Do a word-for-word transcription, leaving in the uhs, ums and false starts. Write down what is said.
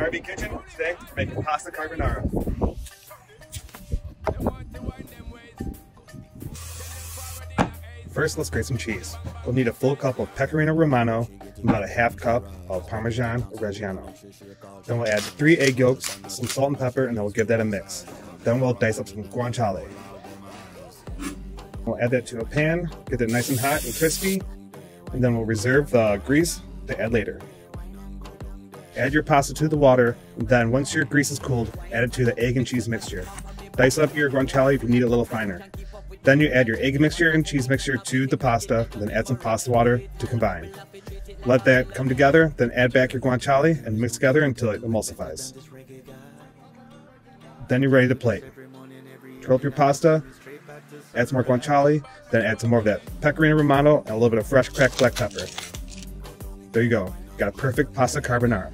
R B Kitchen. Today we're making pasta carbonara. First, let's grate some cheese. We'll need a full cup of Pecorino Romano and about a half cup of Parmesan Reggiano. Then we'll add three egg yolks, some salt and pepper, and then we'll give that a mix. Then we'll dice up some guanciale. We'll add that to a pan, get it nice and hot and crispy, and then we'll reserve the grease to add later. Add your pasta to the water, and then once your grease is cooled, add it to the egg and cheese mixture. Dice up your guanciale if you need a little finer. Then you add your egg mixture and cheese mixture to the pasta, then add some pasta water to combine. Let that come together, then add back your guanciale and mix together until it emulsifies. Then you're ready to plate. Curl up your pasta, add some more guanciale, then add some more of that Pecorino Romano and a little bit of fresh cracked black pepper. There you go, got a perfect pasta carbonara.